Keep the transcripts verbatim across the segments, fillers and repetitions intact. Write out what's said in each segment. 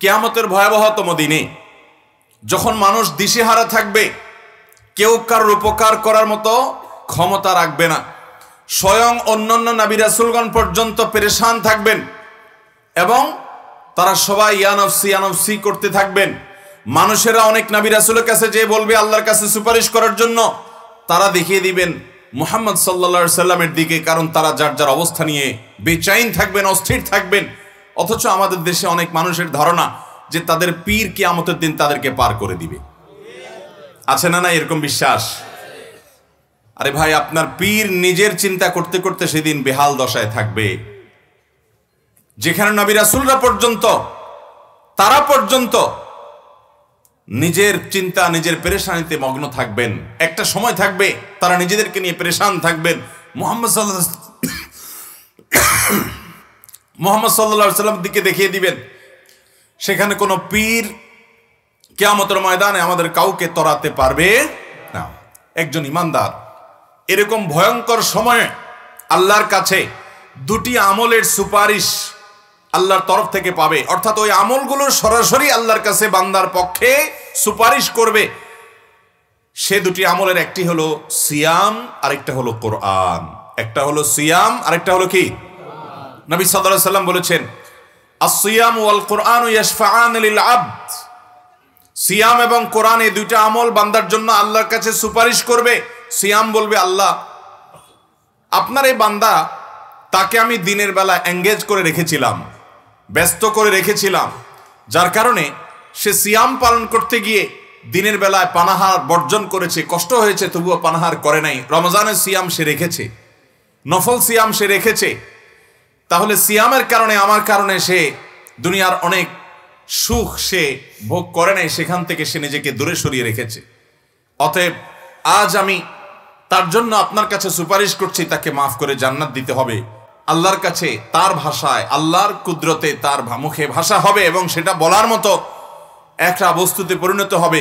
কিয়ামতের ভয়াবহতম দিনে যখন মানুষ দিশেহারা থাকবে, কেউ কারোর উপকার করার মতো ক্ষমতা রাখবে না, স্বয়ং অন্যান্য নবী রাসূলগণ পর্যন্ত পেরেশান থাকবেন এবং তারা সবাই ইয়া নফসি ইয়া নফসি করতে থাকবেন। মানুষেরা অনেক নবী রাসূলের কাছে যে বলবে আল্লাহর কাছে সুপারিশ করার জন্য, তারা দেখিয়ে দিবেন মুহাম্মদ সাল্লাল্লাহু আলাইহি সাল্লামের দিকে, কারণ তারা যার যার অবস্থা নিয়ে বেচাইন থাকবেন, অস্থির থাকবেন। অথচ আমাদের দেশে অনেক মানুষের ধারণা যে তাদের পীর কিয়ামতের দিন তাদেরকে পার করে দিবে। আছে না না এরকম বিশ্বাস? আরে ভাই, আপনার পীর নিজের চিন্তা করতে করতে সেদিন বেহাল দশায় থাকবে, যেখানে নবী রাসূলরা পর্যন্ত তারা পর্যন্ত নিজের চিন্তা, নিজের পেরেশানিতে মগ্ন থাকবেন। একটা সময় থাকবে তারা নিজেদেরকে নিয়ে পেরেশান থাকবেন। মুহাম্মদ সাল্লাল্লাহু মুহাম্মদ সাল্লাল্লাহু আলাইহি সাল্লাম দিকে দেখিয়ে দিবেন, সেখানে কোনো পীর কিয়ামতের ময়দানে আমাদের কাউকে তরাতে পারবে না। একজন ইমানদার এরকম ভয়ঙ্কর সময়ে আল্লাহর কাছে দুটি আমলের সুপারিশ আল্লাহর তরফ থেকে পাবে, অর্থাৎ ওই আমলগুলো সরাসরি আল্লাহর কাছে বান্দার পক্ষে সুপারিশ করবে। সে দুটি আমলের একটি হলো সিয়াম, আরেকটা হলো কোরআন। একটা হলো সিয়াম, আরেকটা হলো কি? নবী সাল্লাল্লাহু আলাইহি সাল্লাম বলেছেন, আস-সিয়াম ওয়াল কোরআন ইয়াশফাআন লিল আব্দ। সিয়াম এবং কোরআন এই দুইটা আমল বান্দার জন্য আল্লাহর কাছে সুপারিশ করবে। সিয়াম বলবে, আল্লাহ আপনার এই বান্দা, তাকে আমি দিনের বেলা এঙ্গেজ করে রেখেছিলাম, ব্যস্ত করে রেখেছিলাম, যার কারণে সে সিয়াম পালন করতে গিয়ে দিনের বেলায় পানাহার বর্জন করেছে, কষ্ট হয়েছে তবুও পানাহার করে নাই। রমজানের সিয়াম সে রেখেছে, নফল সিয়াম সে রেখেছে, তাহলে সিয়ামের কারণে, আমার কারণে সে দুনিয়ার অনেক সুখ সে ভোগ করে নাই, সেখান থেকে সে নিজেকে দূরে সরিয়ে রেখেছে। অতএব আজ আমি তার জন্য আপনার কাছে সুপারিশ করছি, তাকে মাফ করে জান্নাত দিতে হবে। আল্লাহর কাছে তার ভাষায়, আল্লাহর কুদরতে তার মুখে ভাষা হবে এবং সেটা বলার মতো একটা বস্তুতে পরিণত হবে,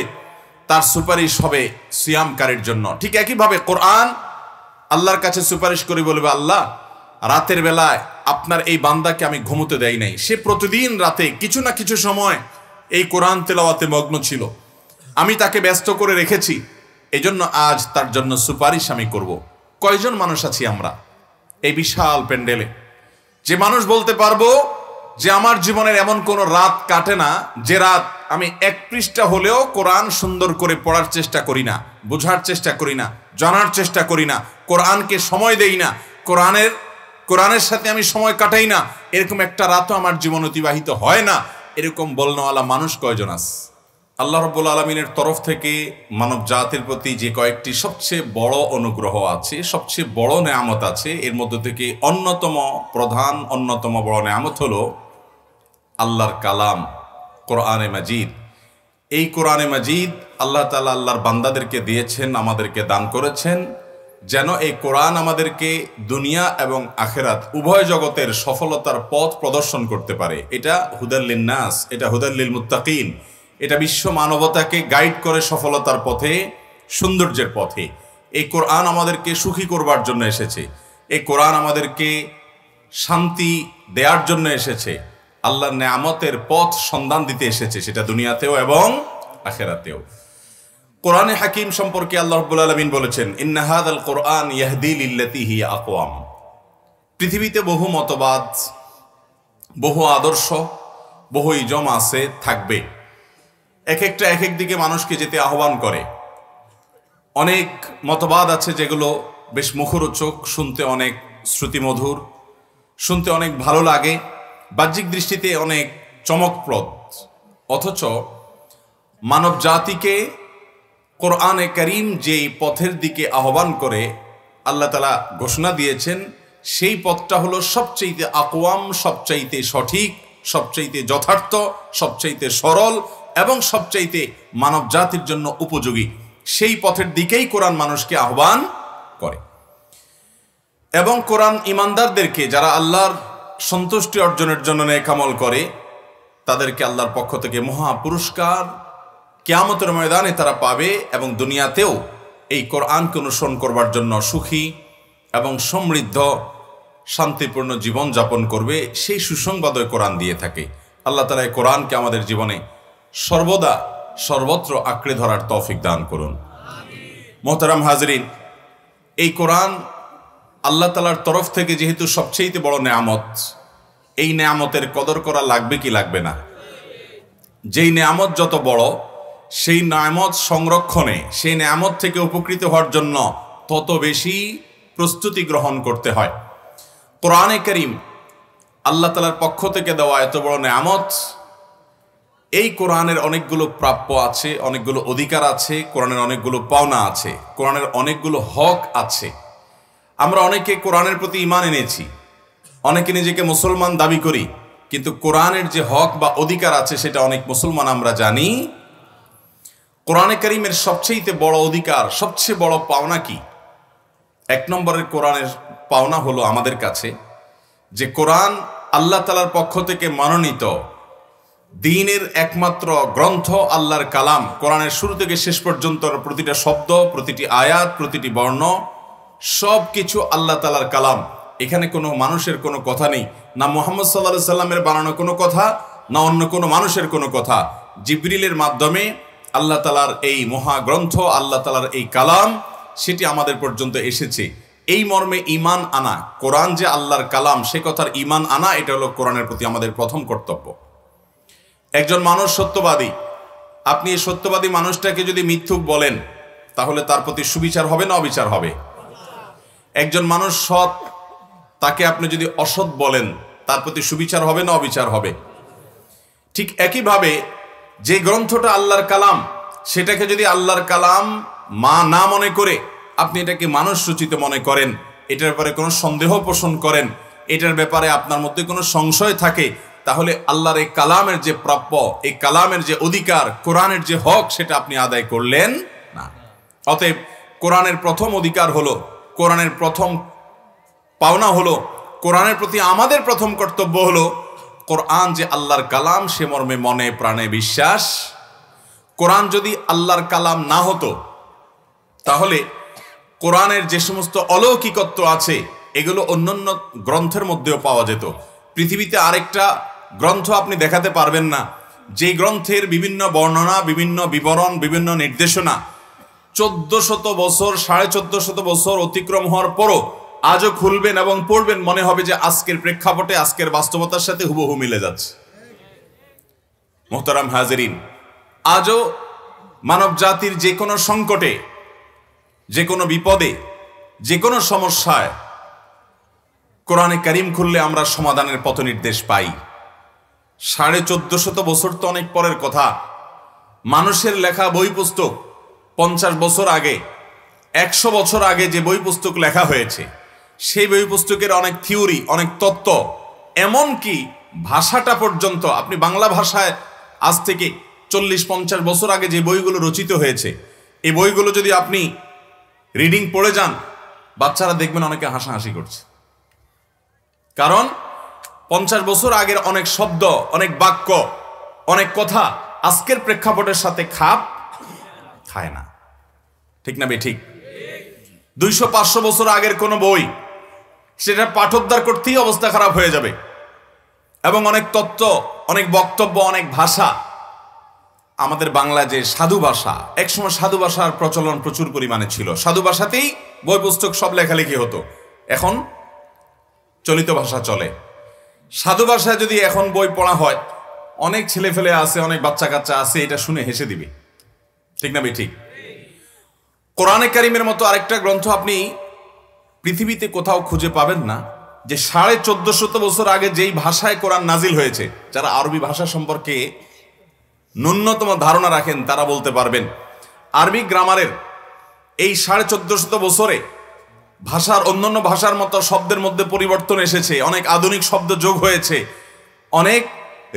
তার সুপারিশ হবে সিয়ামকারীর জন্য। ঠিক একইভাবে কোরআন আল্লাহর কাছে সুপারিশ করে বলবে, আল্লাহ রাতের বেলায় আপনার এই বান্দাকে আমি ঘুমোতে দেই নাই, সে প্রতিদিন রাতে কিছু না কিছু সময় এই কোরআন তেলাওয়াতে মগ্ন ছিল, আমি তাকে ব্যস্ত করে রেখেছি, এজন্য আজ তার জন্য সুপারিশ আমি করব। কয়জন মানুষ আছি আমরা এই বিশাল প্যান্ডেলে যে মানুষ বলতে পারবো যে আমার জীবনের এমন কোনো রাত কাটে না যে রাত আমি এক পৃষ্ঠা হলেও কোরআন সুন্দর করে পড়ার চেষ্টা করি না, বোঝার চেষ্টা করি না, জানার চেষ্টা করি না, কোরআনকে সময় দেই না, কোরআনের কোরআনের সাথে আমি সময় কাটাই না, এরকম একটা রাতও আমার জীবন অতিবাহিত হয় না। এরকম বলনওয়ালা মানুষ কয়জন আছে? আল্লাহ রাব্বুল আলামিনের তরফ থেকে মানব জাতির প্রতি যে কয়েকটি সবচেয়ে বড় অনুগ্রহ আছে, সবচেয়ে বড় নেয়ামত আছে, এর মধ্যে থেকে অন্যতম প্রধান, অন্যতম বড় নেয়ামত হলো আল্লাহর কালাম, কোরআনে মাজিদ। এই কোরআনে মাজিদ আল্লাহ তাআলা আল্লাহর বান্দাদেরকে দিয়েছেন, আমাদেরকে দান করেছেন, যেন এই কোরআন আমাদেরকে দুনিয়া এবং আখেরাত উভয় জগতের সফলতার পথ প্রদর্শন করতে পারে। এটা হুদাল লিন নাস, এটা হুদাল লিল মুত্তাকিন, এটা বিশ্ব মানবতাকে গাইড করে সফলতার পথে, সৌন্দর্যের পথে। এই কোরআন আমাদেরকে সুখী করবার জন্য এসেছে, এই কোরআন আমাদেরকে শান্তি দেওয়ার জন্য এসেছে, আল্লাহর নেয়ামতের পথ সন্ধান দিতে এসেছে, সেটা দুনিয়াতেও এবং আখেরাতেও। কোরআনে হাকিম সম্পর্কে আল্লাহ রাব্বুল আলামিন বলেছেন, ইন্না হাযাল কোরআন ইয়াহদি লিল্লাতি হিয়া আকওয়াম। পৃথিবীতে বহু মতবাদ, বহু আদর্শ, বহু ইজম আছে, থাকবে। এক একটা এক এক দিকে মানুষকে যেতে আহ্বান করে। অনেক মতবাদ আছে যেগুলো বেশ মুখরোচক, শুনতে অনেক শ্রুতিমধুর, শুনতে অনেক ভালো লাগে, বাহ্যিক দৃষ্টিতে অনেক চমকপ্রদ, অথচ মানব জাতিকে কোরআনে করিম যেই পথের দিকে আহ্বান করে আল্লাহ তাআলা ঘোষণা দিয়েছেন, সেই পথটা হলো সবচাইতে আকওয়াম, সবচাইতে সঠিক, সবচাইতে যথার্থ, সবচাইতে সরল এবং সবচাইতে মানব জাতির জন্য উপযোগী। সেই পথের দিকেই কোরআন মানুষকে আহ্বান করে এবং কোরআন ইমানদারদেরকে, যারা আল্লাহর সন্তুষ্টি অর্জনের জন্য নেক আমল করে, তাদেরকে আল্লাহর পক্ষ থেকে মহা পুরস্কার কিয়ামতের ময়দানে তারা পাবে এবং দুনিয়াতেও এই কোরআনকে অনুসরণ করবার জন্য সুখী এবং সমৃদ্ধ শান্তিপূর্ণ জীবন যাপন করবে। সেই সুসংবাদ কোরআন দিয়ে থাকে। আল্লাহ তাআলা এই কোরআনকে আমাদের জীবনে সর্বদা সর্বত্র আঁকড়ে ধরার তৌফিক দান করুন। মোহতারাম হাজরিন, এই কোরআন আল্লাহ তাআলার তরফ থেকে যেহেতু সবচেয়ে বড় নেয়ামত, এই নেয়ামতের কদর করা লাগবে কি লাগবে না? যেই নেয়ামত যত বড়, সেই নেয়ামত সংরক্ষণে, সেই নেয়ামত থেকে উপকৃত হওয়ার জন্য তত বেশি প্রস্তুতি গ্রহণ করতে হয়। কোরআনে কারীম আল্লাহ তাআলার পক্ষ থেকে দেওয়া এত বড় নেয়ামত, এই কোরআনের অনেকগুলো প্রাপ্য আছে, অনেকগুলো অধিকার আছে, কোরআনের অনেকগুলো পাওনা আছে, কোরআনের অনেকগুলো হক আছে। আমরা অনেকে কোরআনের প্রতি ঈমান এনেছি, অনেকে নিজেকে মুসলমান দাবি করি, কিন্তু কোরআনের যে হক বা অধিকার আছে সেটা অনেক মুসলমান আমরা জানি। কোরআনে কারীমের সবচেয়ে বড় অধিকার, সবচেয়ে বড় পাওনা কি? এক নম্বরের কোরআনের পাওনা হলো আমাদের কাছে যে কোরআন আল্লাহ তাআলার পক্ষ থেকে মনোনীত দ্বীনের একমাত্র গ্রন্থ, আল্লাহর কালাম। কোরআনের শুরু থেকে শেষ পর্যন্ত প্রতিটা শব্দ, প্রতিটি আয়াত, প্রতিটি বর্ণ, সব কিছু আল্লাহ তাআলার কালাম। এখানে কোনো মানুষের কোনো কথা নেই, না মুহাম্মদ সাল্লাল্লাহু আলাইহি সাল্লামের বানানো কোনো কথা, না অন্য কোনো মানুষের কোনো কথা। জিবরিলের মাধ্যমে আল্লাহ তাআলার এই মহাগ্রন্থ, আল্লাহ তাআলার এই কালাম, সেটি আমাদের পর্যন্ত এসেছে। এই মর্মে ঈমান আনা, কোরআন যে আল্লাহর কালাম সে কথার ঈমান আনা, এটা হলো কোরআনের প্রতি আমাদের প্রথম কর্তব্য। একজন মানুষ সত্যবাদী, আপনি এই সত্যবাদী মানুষটাকে যদি মিথ্যুক বলেন, তাহলে তার প্রতি সুবিচার হবে না অবিচার হবে? একজন মানুষ সৎ, তাকে আপনি যদি অসৎ বলেন, তার প্রতি সুবিচার হবে না অবিচার হবে? ঠিক একইভাবে যে গ্রন্থটা আল্লাহর কালাম, সেটাকে যদি আল্লাহর কালাম মা না মনে করে আপনি এটাকে মানুষ রচিত মনে করেন, এটার ব্যাপারে কোনো সন্দেহ পোষণ করেন, এটার ব্যাপারে আপনার মধ্যে কোনো সংশয় থাকে, তাহলে আল্লাহর এই কালামের যে প্রাপ্য, এই কালামের যে অধিকার, কোরআনের যে হক, সেটা আপনি আদায় করলেন না। অতএব কোরআনের প্রথম অধিকার হলো, কোরআনের প্রথম পাওনা হলো, কোরআনের প্রতি আমাদের প্রথম কর্তব্য হলো কোরআন যে আল্লাহর কালাম সে মর্মে মনে প্রাণে বিশ্বাস। কোরআন যদি আল্লাহর কালাম না হতো, তাহলে কোরআনের যে সমস্ত অলৌকিকত্ব আছে এগুলো অন্যান্য গ্রন্থের মধ্যেও পাওয়া যেত। পৃথিবীতে আরেকটা গ্রন্থ আপনি দেখাতে পারবেন না যে গ্রন্থের বিভিন্ন বর্ণনা, বিভিন্ন বিবরণ, বিভিন্ন নির্দেশনা চোদ্দ শত বছর, সাড়ে চোদ্দ শত বছর অতিক্রম হওয়ার পরও আজও খুলবেন এবং পড়বেন, মনে হবে যে আজকের প্রেক্ষাপটে, আজকের বাস্তবতার সাথে হুবহু মিলে যাচ্ছে। মোহতারাম হাজেরিন, আজও মানব জাতির যে কোনো সংকটে, যে কোনো বিপদে, যে কোনো সমস্যায় কোরআনে কারীম খুললে আমরা সমাধানের পথ নির্দেশ পাই। সাড়ে চোদ্দ শত বছর তো অনেক পরের কথা। মানুষের লেখা বই পুস্তক পঞ্চাশ বছর আগে, একশো বছর আগে যে বই পুস্তক লেখা হয়েছে, সেই বই পুস্তকের অনেক থিওরি, অনেক তত্ত্ব, এমনকি ভাষাটা পর্যন্ত, আপনি বাংলা ভাষায় আজ থেকে চল্লিশ পঞ্চাশ বছর আগে যে বইগুলো রচিত হয়েছে, এই বইগুলো যদি আপনি রিডিং পড়ে যান, বাচ্চারা দেখবেন অনেকে হাসাহাসি করছে। কারণ পঞ্চাশ বছর আগের অনেক শব্দ, অনেক বাক্য, অনেক কথা আজকের প্রেক্ষাপটের সাথে খাপ খায় না। ঠিক না বে? ঠিক। দুইশো পাঁচশো বছর আগের কোনো বই, সেটা পাঠোদ্ধার করতেই অবস্থা খারাপ হয়ে যাবে। এবং অনেক তত্ত্ব, অনেক বক্তব্য, অনেক ভাষা, আমাদের বাংলা যে সাধু ভাষা, একসময় সাধু ভাষার প্রচলন প্রচুর পরিমাণে ছিল, সাধু ভাষাতেই বই পুস্তক সব লেখালেখি হতো, এখন চলিত ভাষা চলে। সাধু ভাষায় যদি এখন বই পড়া হয়, অনেক ছেলে ফেলে আছে, অনেক বাচ্চা কাচ্চা আছে, এটা শুনে হেসে দিবে। ঠিক না বে? ঠিক। কোরআনে কারীমের মতো আরেকটা গ্রন্থ আপনি পৃথিবীতে কোথাও খুঁজে পাবেন না যে সাড়ে চোদ্দ শত বছর আগে যেই ভাষায় কোরআন নাজিল হয়েছে, যারা আরবি ভাষা সম্পর্কে ন্যূনতম ধারণা রাখেন তারা বলতে পারবেন আরবি গ্রামারের এই সাড়ে চোদ্দ শত বছরে ভাষার অন্যান্য ভাষার মতো শব্দের মধ্যে পরিবর্তন এসেছে, অনেক আধুনিক শব্দ যোগ হয়েছে, অনেক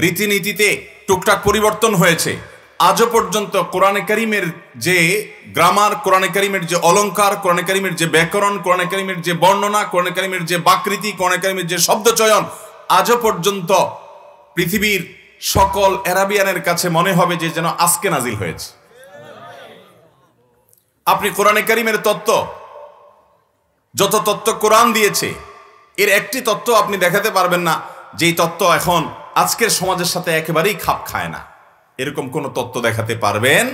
রীতিনীতিতে টুকটাক পরিবর্তন হয়েছে। আজও পর্যন্ত কোরআনে কারীমের যে গ্রামার, কোরআনে কারীমের যে অলঙ্কার, কোরআনে কারীমের যে ব্যাকরণ, কোরআনে কারীমের যে বর্ণনা, কোরআনে কারীমের যে বাকৃতি, কোরআনে কারীমের যে শব্দচয়ন, আজও পর্যন্ত পৃথিবীর সকল আরাবিয়ানের কাছে মনে হবে যে যেন আজকে নাজিল হয়েছে। আপনি কোরআনে কারীমের তত্ত্ব, যত তত্ত্ব কোরআন দিয়েছে, এর একটি তত্ত্ব আপনি দেখাতে পারবেন না যেই তত্ত্ব এখন আজকের সমাজের সাথে একেবারেই খাপ খায় না, এরকম কোন তত্ত্ব দেখাতে পারবেন?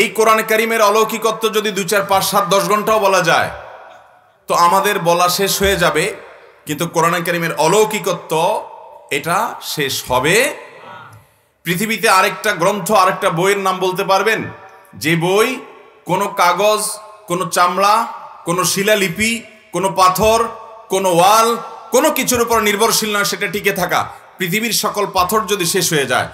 এই কোরআন কারিমের অলৌকিকত্ব যদি দুই চার পাঁচ সাত দশ ঘন্টাও বলা যায় তো আমাদের বলা শেষ হয়ে যাবে, কিন্তু কোরআন কারিমের অলৌকিকত্ব এটা শেষ হবে। পৃথিবীতে আরেকটা গ্রন্থ, আরেকটা বইয়ের নাম বলতে পারবেন যে বই কোনো কাগজ, কোনো চামড়া, কোনো শিলালিপি, কোনো পাথর, কোনো ওয়াল, কোনো কিছুর উপর নির্ভরশীল নয় সেটা টিকে থাকা? পৃথিবীর সকল পাথর যদি শেষ হয়ে যায়,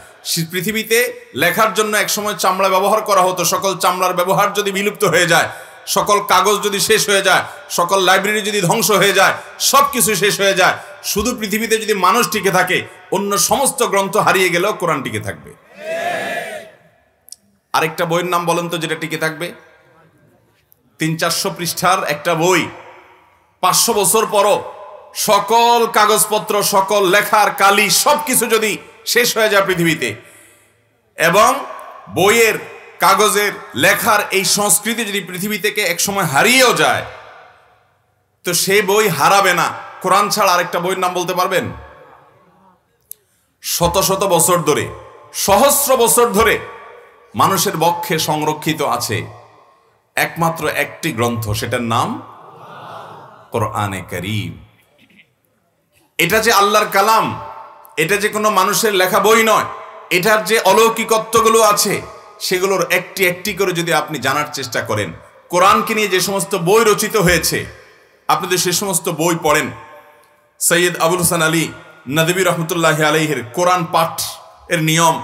পৃথিবীতে লেখার জন্য একসময় চামড়া ব্যবহার করা হতো, সকল চামড়ার ব্যবহার যদি বিলুপ্ত হয়ে যায়, সকল কাগজ যদি শেষ হয়ে যায়, সকল লাইব্রেরি যদি ধ্বংস হয়ে যায়, সব কিছু শেষ হয়ে যায়, শুধু পৃথিবীতে যদি মানুষ টিকে থাকে অন্য সমস্ত গ্রন্থ হারিয়ে গেলেও কোরআন টিকে থাকবে। আরেকটা বইয়ের নাম বলেন তো যেটা টিকে থাকবে। তিন চারশো পৃষ্ঠার একটা বই পাঁচশো বছর পরও সকল কাগজপত্র, সকল লেখার কালি, সব কিছু যদি শেষ হয়ে যায় পৃথিবীতে, এবং বইয়ের, কাগজের, লেখার এই সংস্কৃতি যদি পৃথিবী থেকে একসময় হারিয়েও যায়, তো সে বই হারাবে না। কোরআন ছাড়া আরেকটা বইয়ের নাম বলতে পারবেন? শত শত বছর ধরে, সহস্র বছর ধরে মানুষের পক্ষে সংরক্ষিত আছে একমাত্র একটি গ্রন্থ, সেটার নাম কোরআনে কারীম। এটা যে আল্লাহর কালাম, এটা যে কোনো মানুষের লেখা বই নয়, এটার যে অলৌকিকত্বগুলো আছে সেগুলোর একটি একটি করে যদি আপনি জানার চেষ্টা করেন, কোরআনকে নিয়ে যে সমস্ত বই রচিত হয়েছে আপনি যদি সে সমস্ত বই পড়েন, সৈয়দ আবুল হাসান আলী নদভী রহমতুল্লাহ আলাইহির কোরআন পাঠ এর নিয়ম,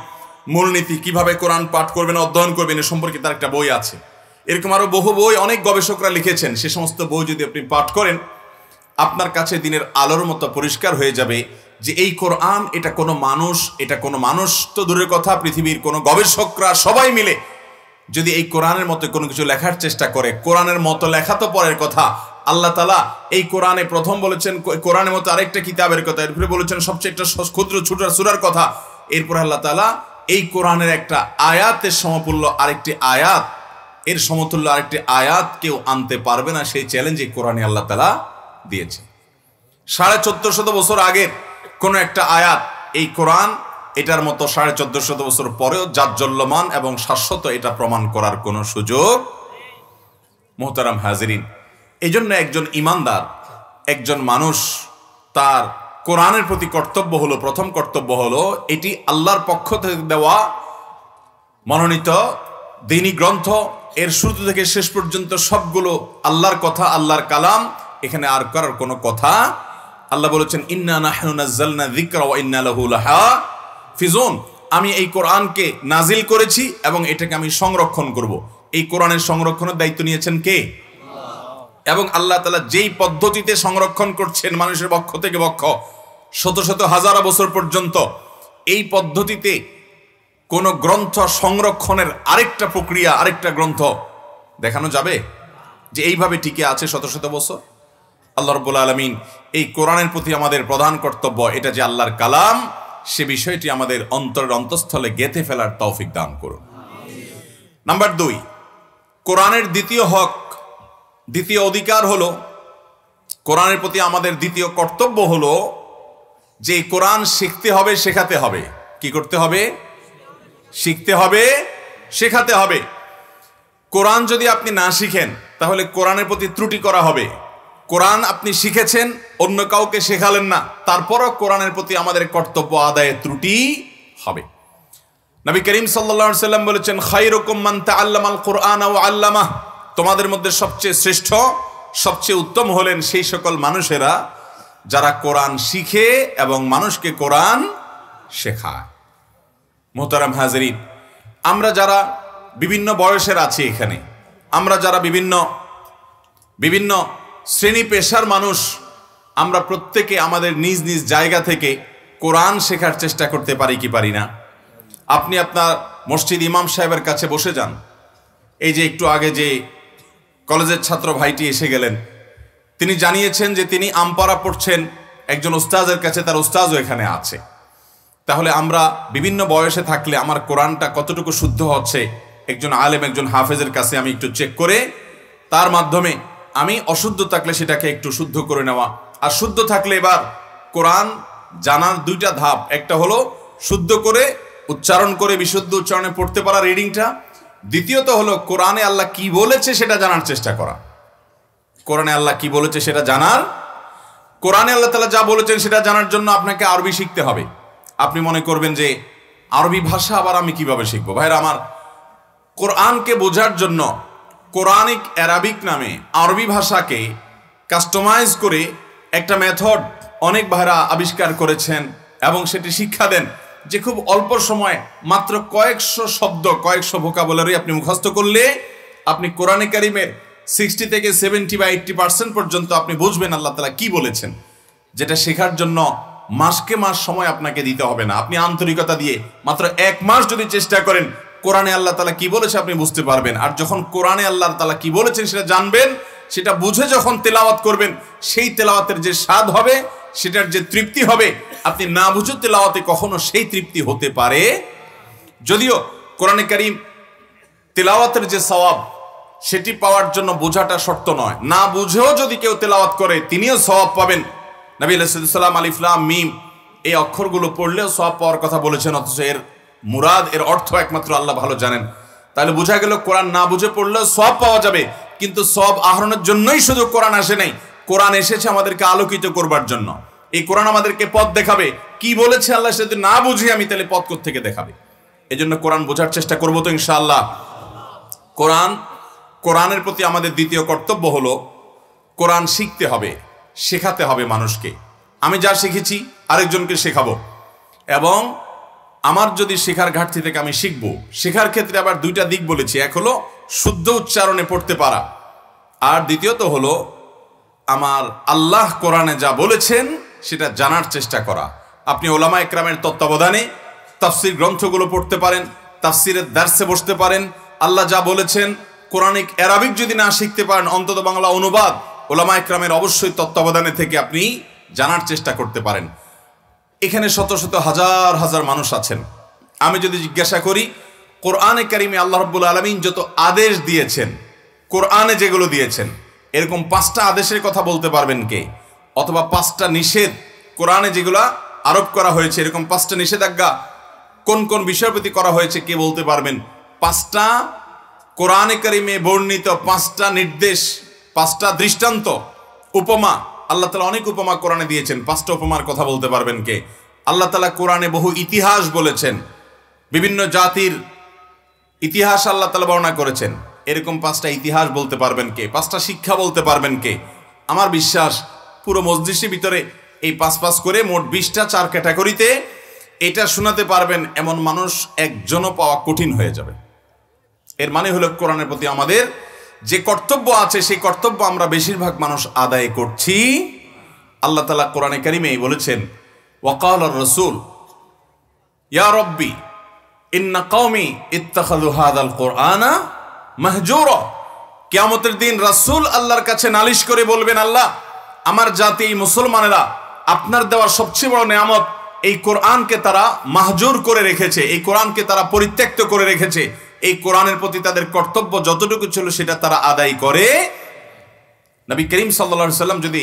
মূলনীতি, কিভাবে কোরআন পাঠ করবেন, অধ্যয়ন করবেন, এ সম্পর্কে তার একটা বই আছে। এরকম আরও বহু বই অনেক গবেষকরা লিখেছেন, সে সমস্ত বই যদি আপনি পাঠ করেন আপনার কাছে দিনের আলোর মতো পরিষ্কার হয়ে যাবে যে এই কোরআন এটা কোনো মানুষ, এটা কোনো মানুষ তো দূরের কথা, পৃথিবীর কোনো গবেষকরা সবাই মিলে যদি এই কোরআনের মতো কোনো কিছু লেখার চেষ্টা করে, কোরআনের মতো লেখা তো পরের কথা, আল্লাহ তাআলা এই কোরআনে প্রথম বলেছেন কোরআনের মতো আরেকটা কিতাবের কথা, এরপরে বলেছেন সবচেয়ে একটা ক্ষুদ্র ছোট সূরার কথা, এরপর আল্লাহ তাআলা এই কোরআনের একটা আয়াতের সমতুল্য আরেকটি আয়াত, এর সমতুল্য আরেকটি আয়াত কেউ আনতে পারবে না, সেই চ্যালেঞ্জ এই কোরআনে আল্লাহ তাআলা দিয়েছে। সাড়ে চোদ্দশত বছর আগের কোন একটা আয়াত এই কোরআন এটার মতো সাড়ে চোদ্দশত বছর পরেও জাজ্জল্যমান এবং শাশ্বত, এটা প্রমাণ করার কোনো সুযোগ। মোহতারাম হাজিরিন, এই জন্য একজন ইমানদার, একজন মানুষ, তার কোরআনের প্রতি কর্তব্য হলো, প্রথম কর্তব্য হলো এটি আল্লাহর পক্ষ থেকে দেওয়া মনোনীত দ্বীনী গ্রন্থ, এর শুরু থেকে শেষ পর্যন্ত সবগুলো আল্লাহর কথা, আল্লাহর কালাম, এখানে আর কারোর কোনো কথা। আল্লাহ বলেছেন ইন্না নাহনু নাযালনা যিকরা ওয়া ইন্না লাহু লাহাফিজুন, আমি এই কোরআনকে নাজিল করেছি এবং এটাকে আমি সংরক্ষণ করব। এই কোরআনের সংরক্ষণের দায়িত্ব নিয়েছেন কে? আল্লাহ। এবং আল্লাহ তাআলা যেই পদ্ধতিতে সংরক্ষণ করছেন মানুষের পক্ষ থেকে পক্ষ শত শত হাজার বছর পর্যন্ত, এই পদ্ধতিতে কোন গ্রন্থ সংরক্ষণের আরেকটা প্রক্রিয়া, আরেকটা গ্রন্থ দেখানো যাবে যে এইভাবে টিকে আছে শত শত বছর? আল্লাহ রাব্বুল আলামিন এই কোরআনের প্রতি আমাদের প্রধান কর্তব্য, এটা যে আল্লাহর কালাম, সে বিষয়টি আমাদের অন্তরের অন্তঃস্থলে গেঁথে ফেলার তৌফিক দান করুন। নাম্বার দুই, কোরআনের দ্বিতীয় হক, দ্বিতীয় অধিকার হলো, কোরআনের প্রতি আমাদের দ্বিতীয় কর্তব্য হলো যে কোরআন শিখতে হবে, শেখাতে হবে। কি করতে হবে? শিখতে হবে, শেখাতে হবে। কোরআন যদি আপনি না শিখেন তাহলে কোরআনের প্রতি ত্রুটি করা হবে। কোরআন আপনি শিখেছেন, অন্য কাউকে শেখালেন না, তারপরও কোরআনের প্রতি আমাদের কর্তব্য আদায়ে ত্রুটি হবে। নবী করিম সাল্লাল্লাহু আলাইহি সাল্লাম বলেছেন খায়রুকুম মান তাআল্লামাল কুরআন ওয়া আল্লামাহ, তোমাদের মধ্যে সবচেয়ে শ্রেষ্ঠ, সবচেয়ে উত্তম হলেন সেই সকল মানুষেরা যারা কোরআন শিখে এবং মানুষকে কোরআন শেখায়। মোহতারাম হাজিরিন, আমরা যারা বিভিন্ন বয়সের আছি এখানে, আমরা যারা বিভিন্ন বিভিন্ন শ্রেণী পেশার মানুষ, আমরা প্রত্যেকে আমাদের নিজ নিজ জায়গা থেকে কোরআন শেখার চেষ্টা করতে পারি কি পারি না? আপনি আপনার মসজিদ ইমাম সাহেবের কাছে বসে যান। এই যে একটু আগে যে কলেজের ছাত্র ভাইটি এসে গেলেন, তিনি জানিয়েছেন যে তিনি আমপারা পড়ছেন একজন উস্তাজের কাছে, তার উস্তাজও এখানে আছে। তাহলে আমরা বিভিন্ন বয়সে থাকলে আমার কোরআনটা কতটুকু শুদ্ধ হচ্ছে একজন আলেম, একজন হাফেজের কাছে আমি একটু চেক করে তার মাধ্যমে আমি অশুদ্ধ থাকলে সেটাকে একটু শুদ্ধ করে নেওয়া, আর শুদ্ধ থাকলে এবার কোরআন জানার দুইটা ধাপ, একটা হলো শুদ্ধ করে উচ্চারণ করে বিশুদ্ধ উচ্চারণে পড়তে পারা রিডিংটা, দ্বিতীয়ত হলো কোরআনে আল্লাহ কি বলেছে সেটা জানার চেষ্টা করা। কোরআনে আল্লাহ কি বলেছে সেটা জানার, কোরআনে আল্লাহ তাআলা যা বলেছেন সেটা জানার জন্য আপনাকে আরবি শিখতে হবে। আপনি মনে করবেন যে আরবি ভাষা আবার আমি কিভাবে শিখবো? ভাইরা আমার, কোরআনকে বোঝার জন্য কোরআনিক অ্যারাবিক নামে আরবি ভাষাকে কাস্টমাইজ করে একটা মেথড অনেক ভাইরা আবিষ্কার করেছেন এবং সেটি শিক্ষা দেন, যে খুব অল্প সময়ে মাত্র কয়েকশো শব্দ কয়েকশো ভোকাবুলারি আপনি মুখস্থ করলে আপনি কোরআনে কারিমের সিক্সটি থেকে সেভেন্টি বা এইট্টি পার্সেন্ট পর্যন্ত আপনি বুঝবেন আল্লাহ তাআলা কি বলেছেন। যেটা শেখার জন্য মাসকে মাস সময় আপনাকে দিতে হবে না, আপনি আন্তরিকতা দিয়ে মাত্র এক মাস যদি চেষ্টা করেন কোরআনে আল্লাহ তাআলা কি বলেছে আপনি বুঝতে পারবেন। আর যখন কোরআনে আল্লাহ তাআলা কি বলেছেন সেটা জানবেন, সেটা বুঝে যখন তেলাওয়াত করবেন সেই তেলাওয়াতের যে স্বাদ হবে, সেটার যে তৃপ্তি হবে, আপনি না বুঝে তেলাওয়াতে কখনো সেই তৃপ্তি হতে পারে। যদিও কোরআনে কারীম তেলাওয়াতের যে সওয়াব সেটি পাওয়ার জন্য বোঝাটা শর্ত নয়, না বুঝেও যদি কেউ তেলাওয়াত করে তিনিও সওয়াব পাবেন। নবী আলাইহিস সালাম আলিফ লাম মিম এই অক্ষরগুলো পড়লেও সওয়াব পাওয়ার কথা বলেছেন, অথচ এর মুরাদ এর অর্থ একমাত্র আল্লাহ ভালো জানেন। তাহলে বোঝা গেল কোরআন না বুঝে পড়লেও সওয়াব পাওয়া যাবে, কিন্তু সওয়াব আহরণের জন্যই শুধু কোরআন আসে নাই, কোরআন এসেছে আমাদেরকে আলোকিত করবার জন্য। এই কোরআন আমাদেরকে পথ দেখাবে, কি বলেছে আল্লাহ সেটা না বুঝি আমি তাহলে পথ কোত্থেকে দেখাবে। এই জন্য কোরআন বোঝার চেষ্টা করবো তো ইনশাআল্লাহ। কোরআন কোরআনের প্রতি আমাদের দ্বিতীয় কর্তব্য হলো কোরআন শিখতে হবে, শেখাতে হবে মানুষকে। আমি যা শিখেছি আরেকজনকে শেখাবো, এবং আমার যদি শেখার ঘাটতি থেকে আমি শিখব। শেখার ক্ষেত্রে আবার দুইটা দিক বলেছি, এক হলো শুদ্ধ উচ্চারণে পড়তে পারা, আর দ্বিতীয়ত হলো আমার আল্লাহ কোরআনে যা বলেছেন সেটা জানার চেষ্টা করা। আপনি ওলামা একরামের তত্ত্বাবধানে তাফসির গ্রন্থগুলো পড়তে পারেন, তাফসিরের দার্সে বসতে পারেন। আল্লাহ যা বলেছেন কোরআনিক অ্যারাবিক যদি না শিখতে পারেন, অন্তত বাংলা অনুবাদ ওলামা একরামের অবশ্যই তত্ত্বাবধানে থেকে আপনি জানার চেষ্টা করতে পারেন। এখানে শত শত হাজার হাজার মানুষ আছেন। আমি যদি জিজ্ঞাসা করি কোরআনে কারিমে আল্লাহ রাব্বুল আলামিন যত আদেশ দিয়েছেন, কোরআনে যেগুলো দিয়েছেন, এরকম পাঁচটা আদেশের কথা বলতে পারবেন কে? অথবা পাঁচটা নিষেধ কোরআনে যেগুলো আরোপ করা হয়েছে, এরকম পাঁচটা নিষেধাজ্ঞা কোন কোন বিষয়ের প্রতি করা হয়েছে কে বলতে পারবেন? পাঁচটা কোরআনে কারিমে বর্ণিত পাঁচটা নির্দেশ, পাঁচটা দৃষ্টান্ত, উপমা, আল্লাহ তাআলা অনেক উপমা কোরআনে দিয়েছেন, পাঁচটা উপমার কথা বলতে পারবেন কে? আল্লাহ তাআলা কোরআনে বহু ইতিহাস বলেছেন, বিভিন্ন জাতির ইতিহাস আল্লাহ তাআলা বর্ণনা করেছেন, এরকম পাঁচটা ইতিহাস বলতে পারবেন কে? পাঁচটা শিক্ষা বলতে পারবেন কে? আমার বিশ্বাস পুরো মজলিসের ভিতরে এই পাঁচ পাঁচ করে মোট বিশটা চার ক্যাটাগরিতে এটা শোনাতে পারবেন এমন মানুষ একজনও পাওয়া কঠিন হয়ে যাবে। এর মানে হলো কোরআনের প্রতি আমাদের যে কর্তব্য আছে সেই কর্তব্য আমরা বেশিরভাগ মানুষ আদায় করছি। আল্লাহ তাআলা কোরআনে কারিমে বলেছেন, ওয়া ক্বালা আর-রাসূল ইয়া রাব্বি ইন্না কওমি ইত্তাখাযু হাযাল কুরআনা মাহজুরা। কিয়ামতের দিন রাসূল আল্লাহর কাছে নালিশ করে বলবেন, আল্লাহ আমার জাতি মুসলমানেরা আপনার দেওয়ার সবচেয়ে বড় নিয়ামত এই কোরআনকে তারা মাহজুর করে রেখেছে, এই কোরআনকে তারা পরিত্যক্ত করে রেখেছে, এই কোরআনের প্রতি তাদের কর্তব্য যতটুকু ছিল সেটা তারা আদায় করে। নবী করিম সাল্লাল্লাহু আলাইহি সাল্লাম যদি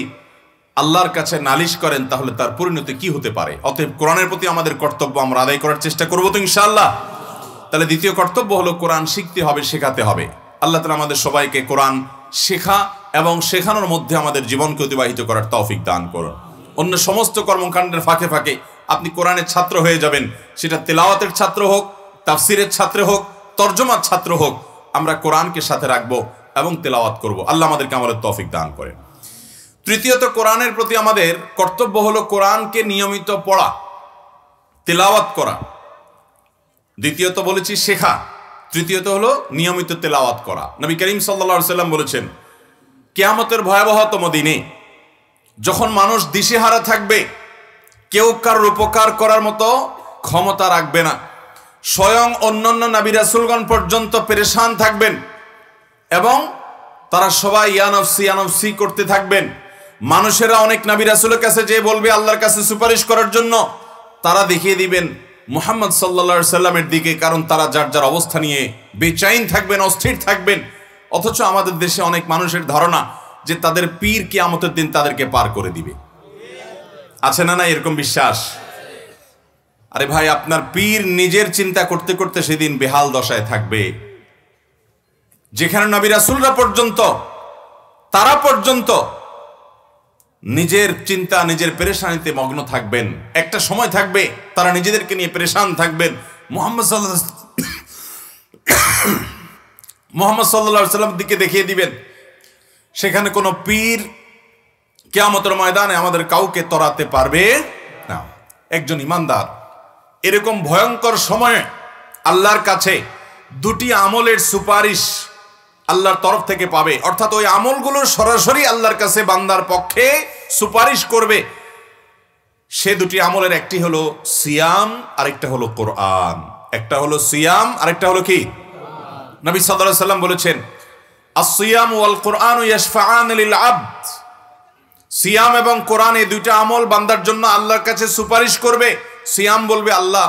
আল্লাহর কাছে নালিশ করেন তাহলে তার পরিণতি কি হতে পারে? অতএব কোরআনের প্রতি আমাদের কর্তব্য আমরা আদায় করার চেষ্টা করবো তো ইনশাআল্লাহ। তাহলে দ্বিতীয় কর্তব্য হলো কোরআন শিখতে হবে, শেখাতে হবে। আল্লাহ তাআলা আমাদের সবাইকে কোরআন শেখা এবং শেখানোর মধ্যে আমাদের জীবনকে অতিবাহিত করার তৌফিক দান করুন। অন্য সমস্ত কর্মকাণ্ডের ফাঁকে ফাঁকে আপনি কোরআনের ছাত্র হয়ে যাবেন, সেটা তেলাওয়াতের ছাত্র হোক, তাফসিরের ছাত্র হোক, তর্জমার ছাত্র হোক, আমরা কোরআনকে সাথে রাখবো এবং তেলাওয়াত করব। আল্লাহ আমাদেরকে আমলের তৌফিক দান করেন। তৃতীয়ত কোরআনের প্রতি আমাদের কর্তব্য হলো কোরআনকে নিয়মিত পড়া, তেলাওয়াত করা। দ্বিতীয়ত বলেছি শেখা, তৃতীয়ত হলো নিয়মিত তেলাওয়াত করা। নবী করিম সাল্লাল্লাহু আলাইহি সাল্লাম বলেছেন, কিয়ামতের ভয়াবহতম দিনে যখন মানুষ দিশেহারা থাকবে, কেউ কারোর উপকার করার মতো ক্ষমতা রাখবে না, স্বয়ং অন্যান্য নবী রাসূলগণ পর্যন্ত পেরেশান থাকবেন এবং তারা সবাই ইয়া নফসি ইয়া নফসি করতে থাকবেন। মানুষেরা অনেক নবী রাসূলের কাছে যে বলবে আল্লাহর কাছে সুপারিশ করার জন্য, তারা দেখিয়ে দিবেন মুহাম্মদ সাল্লাল্লাহু আলাইহি সাল্লামের দিকে, কারণ তারা যার যার অবস্থা নিয়ে বেচাইন থাকবেন, অস্থির থাকবেন। অথচ আমাদের দেশে অনেক মানুষের ধারণা যে তাদের পীর কিয়ামতের দিন তাদেরকে পার করে দিবে। আছে না না এরকম বিশ্বাস? আরে ভাই, আপনার পীর নিজের চিন্তা করতে করতে সেদিন বেহাল দশায় থাকবে, যেখানে নবী রাসূলরা পর্যন্ত তারা পর্যন্ত নিজের চিন্তা নিজের পেরেশানিতে মগ্ন থাকবেন। একটা সময় থাকবে তারা নিজেদেরকে নিয়ে পেরেশান থাকবেন। মুহাম্মদ সাল্লাল্লাহু মুহাম্মদ সাল্লাল্লাহু আলাইহি ওয়াসাল্লাম দিকে দেখিয়ে দিবেন। সেখানে কোনো পীর কিয়ামতের ময়দানে আমাদের কাউকে তরাতে পারবে না। একজন ইমানদার এরকম ভয়ঙ্কর সময়ে আল্লাহর কাছে দুটি আমলের সুপারিশ আল্লাহর তরফ থেকে পাবে, অর্থাৎ ওই আমলগুলো সরাসরি আল্লাহর কাছে বান্দার পক্ষে সুপারিশ করবে। সে দুটি আমলের একটি হলো সিয়াম, আরেকটা হলো কোরআন। একটা হলো সিয়াম, আরেকটা হলো কি? নবী সাল্লাল্লাহু আলাইহি ওয়াসাল্লাম বলেছেন, আস-সিয়াম ওয়াল কোরআন ইয়াশফাআন লিল আব্দ। সিয়াম এবং কোরআন এই দুইটা আমল বান্দার জন্য আল্লাহর কাছে সুপারিশ করবে। সিয়াম বলবে, আল্লাহ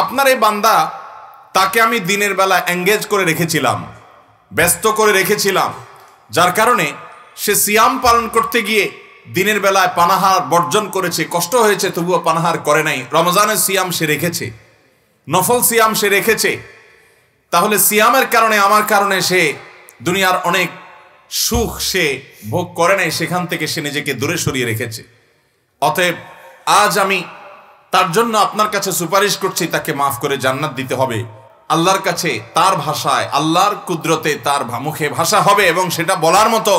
আপনার এই বান্দা, তাকে আমি দিনের বেলা এঙ্গেজ করে রেখেছিলাম, ব্যস্ত করে রেখেছিলাম, যার কারণে সে সিয়াম পালন করতে গিয়ে দিনের বেলায় পানাহার বর্জন করেছে, কষ্ট হয়েছে তবুও পানাহার করে নাই। রমজানের সিয়াম সে রেখেছে, নফল সিয়াম সে রেখেছে, তাহলে সিয়ামের কারণে আমার কারণে সে দুনিয়ার অনেক সুখ সে ভোগ করে নাই, সেখান থেকে সে নিজেকে দূরে সরিয়ে রেখেছে। অতএব আজ আমি তার জন্য আপনার কাছে সুপারিশ করছি, তাকে মাফ করে জান্নাত দিতে হবে। আল্লাহর কাছে তার ভাষায়, আল্লাহর কুদরতে তার মুখে ভাষা হবে এবং সেটা বলার মতো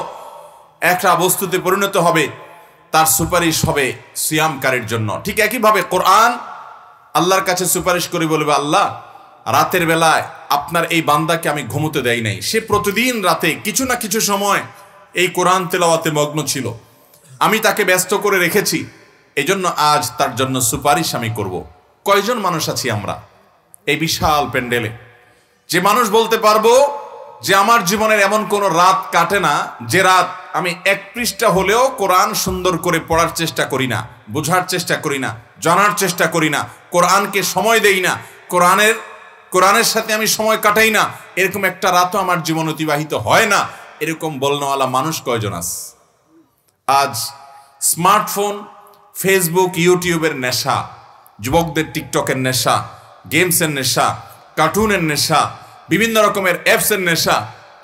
একটা বস্তুতে পরিণত হবে। তার সুপারিশ হবে সিয়ামকারীর জন্য। ঠিক একইভাবে কোরআন আল্লাহর কাছে সুপারিশ করে বলবে, আল্লাহ রাতের বেলায় আপনার এই বান্দাকে আমি ঘুমোতে দেই নাই, সে প্রতিদিন রাতে কিছু না কিছু সময় এই কোরআন তেলাওয়াতে মগ্ন ছিল, আমি তাকে ব্যস্ত করে রেখেছি, এজন্য আজ তার জন্য সুপারিশ আমি করব। কয়জন মানুষ আছি আমরা এই বিশাল প্যান্ডেলে যে মানুষ বলতে পারবো যে আমার জীবনের এমন কোনো রাত কাটে না যে রাত আমি এক পৃষ্ঠা হলেও কোরআন সুন্দর করে পড়ার চেষ্টা করি না, বোঝার চেষ্টা করি না, জানার চেষ্টা করি না, কোরআনকে সময় দেই না, কোরআনের কোরআনের সাথে আমি সময় কাটাই না, এরকম একটা রাতও আমার জীবন অতিবাহিত হয় না। এরকম বলনেওয়ালা মানুষ কয়জন আছে? আজ স্মার্টফোন, ফেসবুক, ইউটিউবের নেশা, যুবকদের টিকটকের নেশা, গেমসের নেশা, কার্টুনের নেশা, বিভিন্ন রকমের অ্যাপসের নেশা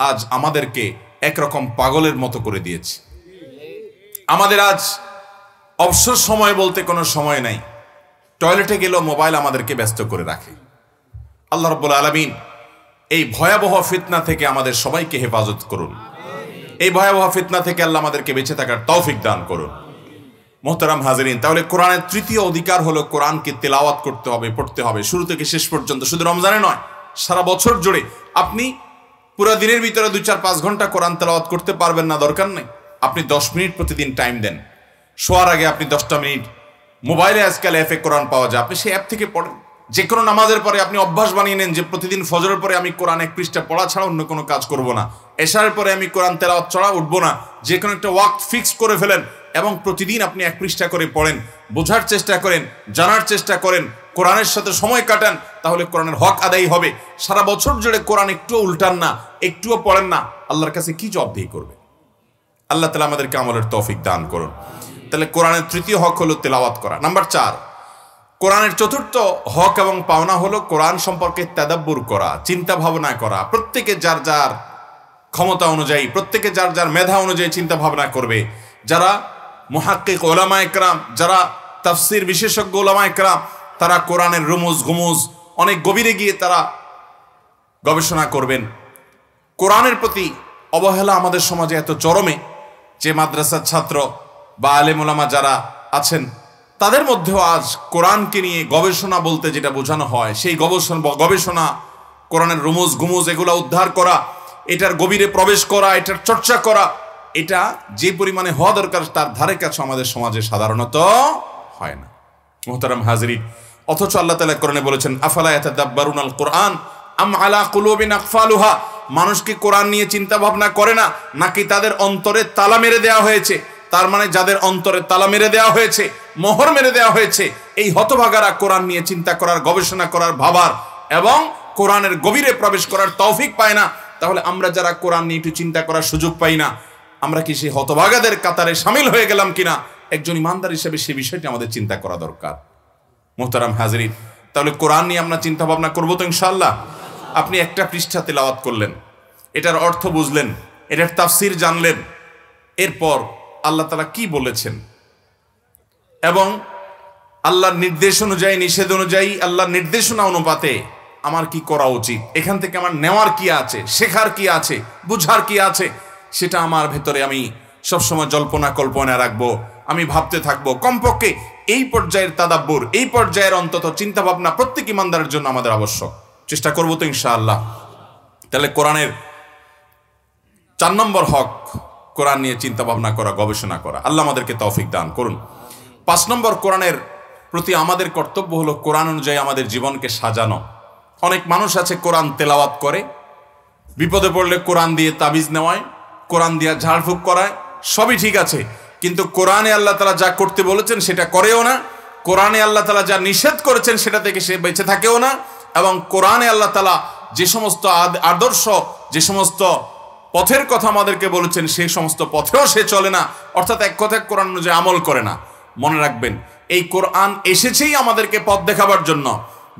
আজ আমাদেরকে একরকম পাগলের মতো করে দিয়েছে। আমাদের আজ অবসর সময় বলতে কোনো সময় নাই, টয়লেটে গেলেও মোবাইল আমাদেরকে ব্যস্ত করে রাখে। আল্লাহ রাব্বুল আলামিন এই ভয়াবহ ফিতনা থেকে আমাদের সবাইকে হেফাজত করুন। এই ভয়াবহ ফিতনা থেকে আল্লাহ আমাদেরকে বেঁচে থাকার তৌফিক দান করুন। মোহতারাম হাজিরিন, তাহলে কোরআনের তৃতীয় অধিকার হলো কোরআনকে তেলাওয়াত করতে হবে, পড়তে হবে, শুরু থেকে শেষ পর্যন্ত। শুধু রমজানে নয়, সারা বছর জুড়ে আপনি পুরো দিনের ভিতরে দুই চার পাঁচ ঘন্টা কোরআন তেলাওয়াত করতে পারবেন না, দরকার নেই। আপনি দশ মিনিট প্রতিদিন টাইম দেন, শোয়ার আগে আপনি দশটা মিনিট। মোবাইলে আজকাল অ্যাপে কোরআন পাওয়া যায়, আপনি সেই অ্যাপ থেকে পড়েন। যে কোনো নামাজের পরে আপনি অভ্যাস বানিয়ে নেন যে প্রতিদিন ফজরের পরে আমি কোরআন এক পৃষ্ঠা পড়া ছাড়া অন্য কোনো কাজ করব না, এশারের পরে আমি কোরআন তেলাওয়াত ছাড়া উঠবো না, যে কোনো একটা ওয়াক্ত ফিক্স করে ফেলেন এবং প্রতিদিন আপনি এক পৃষ্ঠা করে পড়েন, বোঝার চেষ্টা করেন, জানার চেষ্টা করেন, কোরআনের সাথে সময় কাটান, তাহলে কোরআনের হক আদায় হবে। সারা বছর জুড়ে কোরআন একটুও উল্টান না, একটুও পড়েন না, আল্লাহর কাছে কি জবাবদিহি করবে? আল্লাহ তাআলা আমাদেরকে আমলের তৌফিক দান করুন। তাহলে কোরআনের তৃতীয় হক হলো তেলাওয়াত করা। নাম্বার চার, কোরআনের চতুর্থ হক এবং পাওনা হলো কোরআন সম্পর্কে তাদাব্বুর করা, চিন্তা ভাবনা করা। প্রত্যেকে যার যার ক্ষমতা অনুযায়ী, প্রত্যেকে যার যার মেধা অনুযায়ী চিন্তা ভাবনা করবে। যারা মুহাক্কিক ওলামা একরাম, যারা তাফসির বিশেষজ্ঞ ওলামা একরাম, তারা কোরআনের রুমুজ গুমুজ অনেক গভীরে গিয়ে তারা গবেষণা করবেন। কোরআনের প্রতি অবহেলা আমাদের সমাজে এত চরমে যে মাদ্রাসার ছাত্র বা আলেম ওলামা যারা আছেন তাদের মধ্যেও আজ কোরআনকে নিয়ে গবেষণা বলতে যেটা বোঝানো হয় সেই গবেষণা গবেষণা কোরআনের রুমুজ গুমুজ এগুলো উদ্ধার করা, এটার গভীরে প্রবেশ করা, এটার চর্চা করা, এটা যে পরিমাণে হওয়া দরকার তার ধারে কাছে আমাদের সমাজে সাধারণত হয় না। মুহতারাম হাজিরিন, অথচ আল্লাহ তাআলা কোরআনে বলেছেন, আফালা ইয়াতাদাব্বারুনাল কুরআন আম আলা কুলুবিন আকফালুহা। মানুষ কি কোরআন নিয়ে চিন্তা ভাবনা করে না, নাকি তাদের অন্তরে তালা মেরে দেওয়া হয়েছে? তার মানে যাদের অন্তরে তালা মেরে দেওয়া হয়েছে, মোহর মেরে দেওয়া হয়েছে, এই হতভাগারা কোরআন নিয়ে চিন্তা করার, গবেষণা করার, ভাবার এবং কোরআনের গভীরে প্রবেশ করার তৌফিক পায় না। তাহলে আমরা যারা কোরআন নিয়ে একটু চিন্তা করার সুযোগ পাই না, আমরা কি সেই হতভাগাদের কাতারে সামিল হয়ে গেলাম কিনা একজন ইমানদার হিসেবে সে বিষয়টি আমাদের চিন্তা করা দরকার। মোহতারাম হাজরিন, তাহলে কোরআন নিয়ে আমরা চিন্তা ভাবনা করবো তো ইনশাল্লাহ। আপনি একটা পৃষ্ঠা তেলাওয়াত করলেন, এটার অর্থ বুঝলেন, এটার তাফসির জানলেন, এরপর আল্লাহ তাআলা কি বলেছেন এবং আল্লাহর নির্দেশ অনুযায়ী, নিষেধ অনুযায়ী, আল্লাহর নির্দেশনা অনুপাতে আমার কি করা উচিত, এখান থেকে আমার নেওয়ার কি আছে, শেখার কি আছে, বুঝার কি আছে, সেটা আমার ভেতরে আমি সবসময় জল্পনা কল্পনা রাখবো, আমি ভাবতে থাকবো। কমপক্ষে এই পর্যায়ের তাদাব্বুর, এই পর্যায়ের অন্তত চিন্তা ভাবনা প্রত্যেক ইমানদারের জন্য আমাদের আবশ্যক। চেষ্টা করবো তো ইনশাআল্লাহ। তাহলে কোরআনের চার নম্বর হক কোরআন নিয়ে চিন্তা ভাবনা করা, গবেষণা করা। আল্লাহ আমাদেরকে তৌফিক দান করুন। পাঁচ নম্বর, কোরআনের প্রতি আমাদের কর্তব্য হলো কোরআন অনুযায়ী আমাদের জীবনকে সাজানো। অনেক মানুষ আছে কোরআন তেলাওয়াত করে, বিপদে পড়লে কোরআন দিয়ে তাবিজ নেওয়ায়, কোরআন দিয়ে ঝাড়ফুঁক করায়, সবই ঠিক আছে, কিন্তু কোরআনে আল্লাহ তাআলা যা করতে বলেছেন সেটা করেও না, কোরআনে আল্লাহ তাআলা যা নিষেধ করেছেন সেটা থেকে সে বেঁচে থাকেও না, এবং কোরআনে আল্লাহ তাআলা যে সমস্ত আদর্শ, যে সমস্ত পথের কথা আমাদেরকে বলেছেন সেই সমস্ত পথেও সে চলে না, অর্থাৎ এক কথায় কোরআন অনুযায়ী আমল করে না। মনে রাখবেন, এই কোরআন এসেছেই আমাদেরকে পথ দেখাবার জন্য।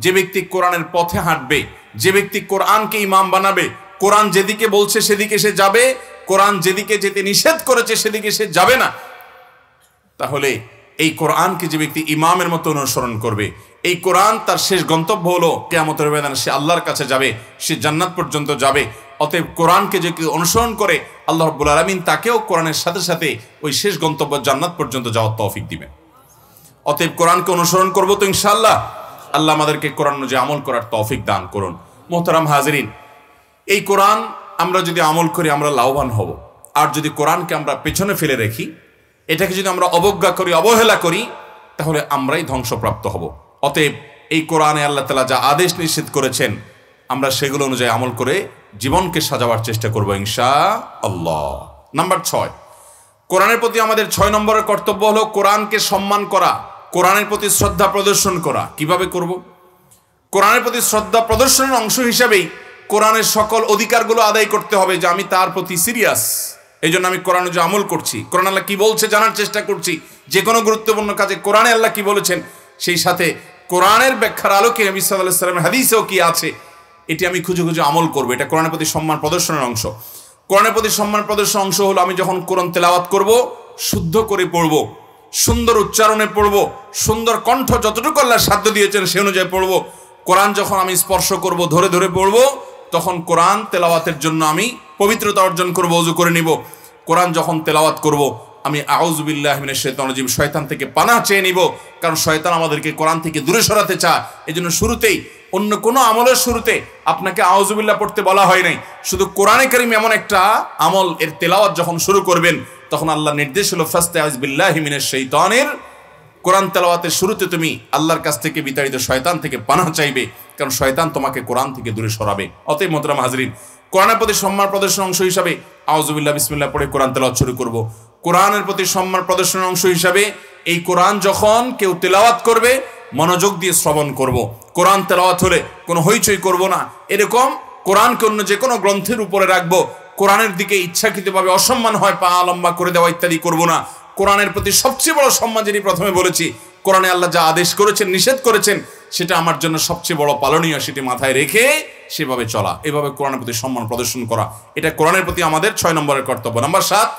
যে ব্যক্তি কোরআনের পথে হাঁটবে, যে ব্যক্তি কোরআনকে ইমাম বানাবে, কোরআন যেদিকে বলছে সেদিকে সে যাবে, কোরআন যেদিকে যেতে নিষেধ করেছে সেদিকে সে যাবে না। তাহলে এই কোরআনকে যে ব্যক্তি ইমামের মতো অনুসরণ করবে, এই কোরআন তার শেষ গন্তব্য হলো কিয়ামতের ময়দানে, সে আল্লাহর কাছে যাবে, সে জান্নাত পর্যন্ত যাবে। অতএব কোরআনকে যে কেউ অনুসরণ করে, আল্লাহ রাব্বুল আলামিন তাকেও কোরআনের সাথে সাথে ওই শেষ গন্তব্য জান্নাত পর্যন্ত যাওয়ার তৌফিক দিবেন। অতএব কোরআনকে অনুসরণ করবো তো ইনশাআল্লাহ। আল্লাহ আমাদেরকে কোরআন অনুযায়ী আমল করার তৌফিক দান করুন। মোহতারাম হাজিরিন, এই কোরআন আমরা যদি আমল করি আমরা লাভবান হব, আর যদি কোরআনকে আমরা পেছনে ফেলে রেখি, এটাকে যদি আমরা অবজ্ঞা করি, অবহেলা করি, তাহলে আমরাই ধ্বংসপ্রাপ্ত হব। অতএব এই কোরআনে আল্লাহ তাআলা যা আদেশ নিষেধ করেছেন আমরা সেগুলো অনুযায়ী আমল করে জীবনকে সাজাবার চেষ্টা করবো ইনশাআল্লাহ। নাম্বার ছয়, কোরআনের প্রতি আমাদের ছয় নম্বরের কর্তব্য হলো কোরআনকে সম্মান করা, কোরআনের প্রতি শ্রদ্ধা প্রদর্শন করা। কিভাবে করব? কোরআনের প্রতি শ্রদ্ধা প্রদর্শনের অংশ হিসাবেই কোরআনের সকল অধিকারগুলো আদায় করতে হবে, যে আমি তার প্রতি সিরিয়াস, এই জন্য আমি কোরআন অনুযায়ী আমল করছি, কোরআন আল্লাহ কি বলছে জানার চেষ্টা করছি, যে কোনো গুরুত্বপূর্ণ কাজে কোরআনে আল্লাহ কি বলেছেন, সেই সাথে কোরআনের ব্যাখ্যার আলোকে নবী সাল্লাল্লাহু আলাইহি ওয়াসাল্লামের হাদিসেও কি আছে এটি আমি খুঁজে খুঁজে আমল করবো। এটা কোরআনের প্রতি সম্মান প্রদর্শনের অংশ। কোরআনের প্রতি সম্মান প্রদর্শন অংশ হলো আমি যখন কোরআন তেলাওয়াত করব, শুদ্ধ করে পড়ব, সুন্দর উচ্চারণে পড়ব, সুন্দর কণ্ঠ যতটুকু আল্লাহ সাধ্য দিয়েছেন সে অনুযায়ী পড়ব। কোরআন যখন আমি স্পর্শ করব, ধরে ধরে পড়ব, তখন কোরআন তেলাওয়াতের জন্য আমি পবিত্রতা অর্জন করব, ওযু করে নিব। কোরআন যখন তেলাওয়াত করব আমি আউযু বিল্লাহি মিনাশ শাইতানির রাজীম, শয়তান থেকে পানা চেয়ে নিব, কারণ শয়তান আমাদেরকে কোরআন থেকে দূরে সরাতে চায়। এই জন্য শুরুতেই, অন্য কোনো আমলের শুরুতে আপনাকে আউযু বিল্লাহ পড়তে বলা হয় নাই, শুধু কোরআনে কারীম এমন একটা আমল, এর তেলাওয়াত যখন শুরু করবেন তখন আল্লাহ নির্দেশ হলো ফাস্তাউযু বিল্লাহি মিনাশ শাইতানির। কোরআন তেলাওয়াতের শুরুতে তুমি আল্লাহর কাছ থেকে, বিতাড়িত শয়তান থেকে পানা চাইবে, কারণ শয়তান তোমাকে কোরআন থেকে দূরে সরাবে। অতএব মোহতারাম হাজরিন, কোরআনের প্রতি সম্মান প্রদর্শন অংশ হিসাবে আউযু বিল্লাহ বিসমিল্লাহ পড়ে কোরআন তেলাওয়াত শুরু করব। কোরআনের প্রতি সম্মান প্রদর্শনের অংশ হিসাবে এই কোরআন যখন কেউ তেলাওয়াত করবে মনোযোগ দিয়ে শ্রবণ করব। কোরআন তেলাওয়াত হলে কোনো হইচই করব না, এরকম কোরআনকে অন্য যে কোনো গ্রন্থের উপরে রাখবো, কোরআনের দিকে ইচ্ছাকৃতভাবে অসম্মান হয় পা লম্বা করে দেওয়া ইত্যাদি করব না। কোরআনের প্রতি সবচেয়ে বড় সম্মান, যেটি প্রথমে বলেছি, কোরআনে আল্লাহ যা আদেশ করেছেন, নিষেধ করেছেন, সেটা আমার জন্য সবচেয়ে বড় পালনীয়, সেটি মাথায় রেখে সেভাবে চলা। এভাবে কোরআনের প্রতি সম্মান প্রদর্শন করা, এটা কোরআনের প্রতি আমাদের ছয় নম্বরের কর্তব্য। নাম্বার সাত,